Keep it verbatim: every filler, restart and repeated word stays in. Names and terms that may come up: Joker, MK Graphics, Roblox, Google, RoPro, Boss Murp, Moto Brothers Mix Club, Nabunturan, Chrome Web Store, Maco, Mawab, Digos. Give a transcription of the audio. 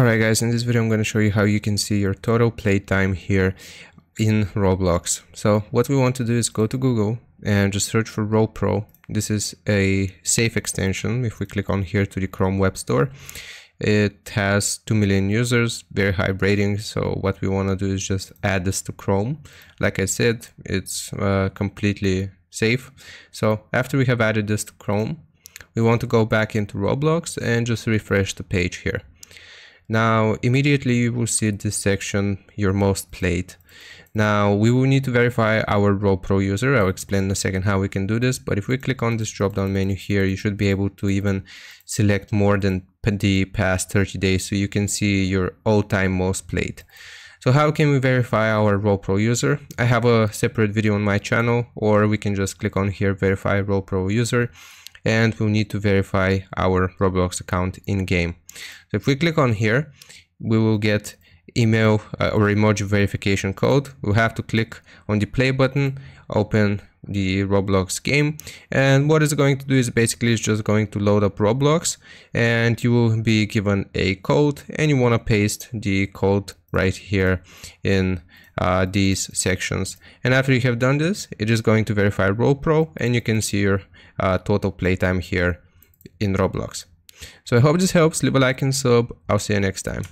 Alright guys, in this video I'm going to show you how you can see your total playtime here in Roblox. So what we want to do is go to Google and just search for RoPro. This is a safe extension. If we click on here to the Chrome Web Store, it has two million users, very high rating. So what we want to do is just add this to Chrome. Like I said, it's uh, completely safe. So after we have added this to Chrome, we want to go back into Roblox and just refresh the page here. Now, immediately you will see this section, your most played. Now, we will need to verify our RoPro user. I'll explain in a second how we can do this, but if we click on this drop-down menu here, you should be able to even select more than the past thirty days, so you can see your all-time most played. So how can we verify our RoPro user? I have a separate video on my channel, or we can just click on here, verify RoPro user, and we'll need to verify our Roblox account in game. So if we click on here, we will get email uh, or emoji verification code. We'll have to click on the play button, open the Roblox game, and what it's going to do is basically it's just going to load up Roblox, and you will be given a code, and you want to paste the code right here in uh, these sections. And after you have done this, it is going to verify RoPro, and you can see your uh, total playtime here in Roblox. So I hope this helps. Leave a like and sub. I'll see you next time.